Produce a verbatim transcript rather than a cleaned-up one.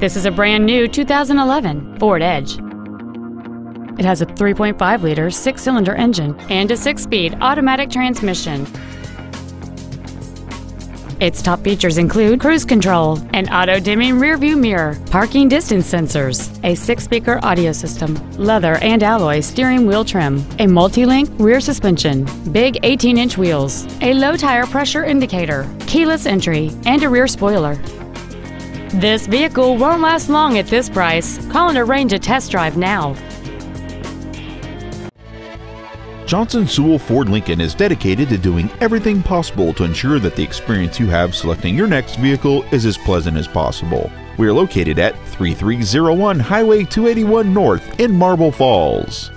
This is a brand new two thousand eleven Ford Edge. It has a three point five liter six-cylinder engine and a six-speed automatic transmission. Its top features include cruise control, an auto-dimming rearview mirror, parking distance sensors, a six-speaker audio system, leather and alloy steering wheel trim, a multi-link rear suspension, big eighteen inch wheels, a low tire pressure indicator, keyless entry, and a rear spoiler. This vehicle won't last long at this price. Call and arrange a test drive now. Johnson Sewell Ford Lincoln is dedicated to doing everything possible to ensure that the experience you have selecting your next vehicle is as pleasant as possible. We are located at thirty-three oh one Highway two eighty-one North in Marble Falls.